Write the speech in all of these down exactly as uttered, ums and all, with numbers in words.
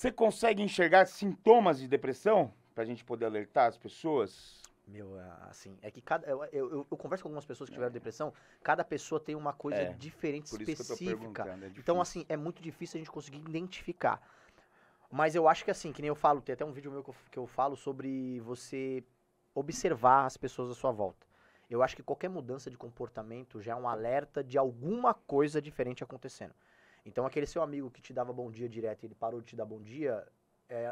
Você consegue enxergar sintomas de depressão pra gente poder alertar as pessoas? Meu, assim, é que cada... Eu, eu, eu converso com algumas pessoas que tiveram é. depressão, cada pessoa tem uma coisa é. diferente, por específica. Isso que eu tô perguntando, é então, assim, é muito difícil a gente conseguir identificar. Mas eu acho que, assim, que nem eu falo, tem até um vídeo meu que eu, que eu falo sobre você observar as pessoas à sua volta. Eu acho que qualquer mudança de comportamento já é um alerta de alguma coisa diferente acontecendo. Então, aquele seu amigo que te dava bom dia direto e ele parou de te dar bom dia...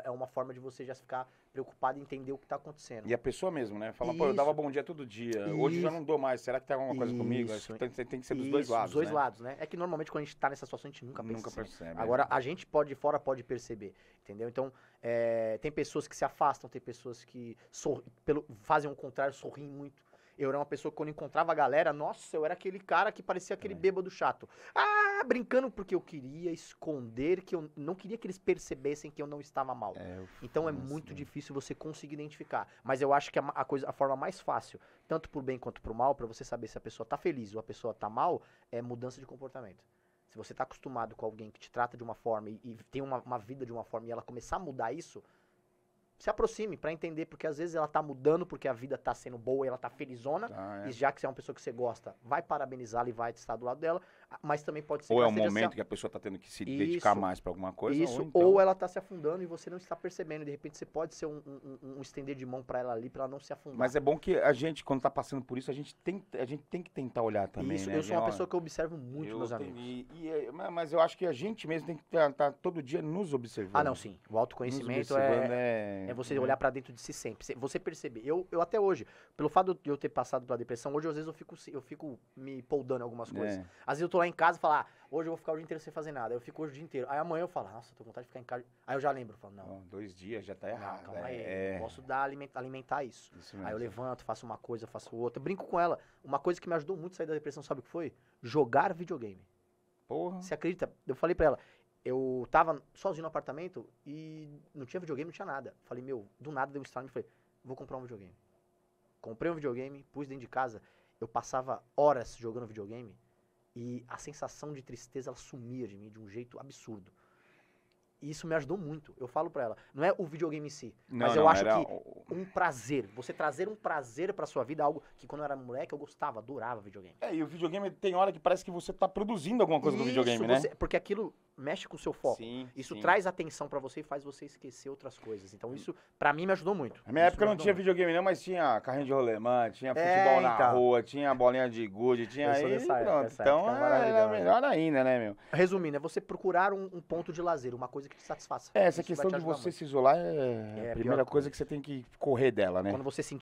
É uma forma de você já ficar preocupado e entender o que está acontecendo. E a pessoa mesmo, né? Fala, isso. Pô, eu dava bom dia todo dia, isso. Hoje eu já não dou mais, será que tem alguma coisa isso. comigo? Acho que tem, tem que ser dos isso. dois lados, dos dois né? lados, né? É que normalmente quando a gente está nessa situação a gente nunca percebe. Nunca percebe. Agora, a gente pode de fora pode perceber, entendeu? Então, é, tem pessoas que se afastam, tem pessoas que sorri, pelo, fazem o contrário, sorriem muito. Eu era uma pessoa que quando encontrava a galera, nossa, eu era aquele cara que parecia aquele é. bêbado chato. Ah, brincando porque eu queria esconder, que eu não queria que eles percebessem que eu não estava mal. É, então é muito difícil você conseguir identificar. Mas eu acho que a, a, coisa, a forma mais fácil, tanto pro bem quanto pro mal, para você saber se a pessoa tá feliz ou a pessoa tá mal, é mudança de comportamento. Se você tá acostumado com alguém que te trata de uma forma e, e tem uma, uma vida de uma forma e ela começar a mudar isso... Se aproxime para entender, porque às vezes ela tá mudando, porque a vida tá sendo boa e ela tá felizona, ah, é. e já que você é uma pessoa que você gosta, vai parabenizá-la e vai estar do lado dela, mas também pode ser... Ou que é um momento se... que a pessoa tá tendo que se isso, dedicar mais para alguma coisa, isso, ou então... Ou ela tá se afundando e você não está percebendo, de repente você pode ser um, um, um estender de mão para ela ali, para ela não se afundar. Mas é bom que a gente, quando tá passando por isso, a gente tem, a gente tem que tentar olhar também, isso, né? Eu sou uma pessoa que eu observo muito, eu meus tenho, amigos. E, e, mas eu acho que a gente mesmo tem que estar tá, tá, todo dia nos observando. Ah, não, sim. O autoconhecimento é... é... É você olhar pra dentro de si sempre. Você perceber. Eu, eu até hoje, pelo fato de eu ter passado pela depressão, hoje às vezes eu fico, eu fico me poldando em algumas coisas. É. Às vezes eu tô lá em casa e falo, ah, hoje eu vou ficar o dia inteiro sem fazer nada. Eu fico hoje o dia inteiro. Aí amanhã eu falo, nossa, tô com vontade de ficar em casa. Aí eu já lembro, eu falo, não. não dois dias já tá errado. Não, calma aí, é. eu posso dar, alimentar, alimentar isso. isso aí eu levanto, faço uma coisa, faço outra. Brinco com ela. Uma coisa que me ajudou muito a sair da depressão, sabe o que foi? Jogar videogame. Porra. Você acredita? Eu falei pra ela... Eu tava sozinho no apartamento e não tinha videogame, não tinha nada. Falei, meu, do nada deu um estalo e falei, vou comprar um videogame. Comprei um videogame, pus dentro de casa, eu passava horas jogando videogame e a sensação de tristeza, ela sumia de mim de um jeito absurdo. E isso me ajudou muito, eu falo pra ela. Não é o videogame em si, não, mas eu não, acho era... que um prazer, você trazer um prazer pra sua vida, algo que quando eu era moleque eu gostava, adorava videogame. É, e o videogame tem hora que parece que você tá produzindo alguma coisa no videogame, né? Você, porque aquilo mexe com o seu foco. Sim, isso sim. traz atenção pra você e faz você esquecer outras coisas. Então isso, pra mim, me ajudou muito. Na minha isso época não tinha muito. videogame não, mas tinha carrinho de rolemã, tinha futebol é, na então. rua, tinha bolinha de gude, tinha aí, nessa época, nessa então é, era melhor ainda, né, meu? Resumindo, é você procurar um, um ponto de lazer, uma coisa que te satisfaça. É, essa isso questão de você muito. se isolar é, é a primeira pior... coisa que você tem que correr dela, né? Quando você se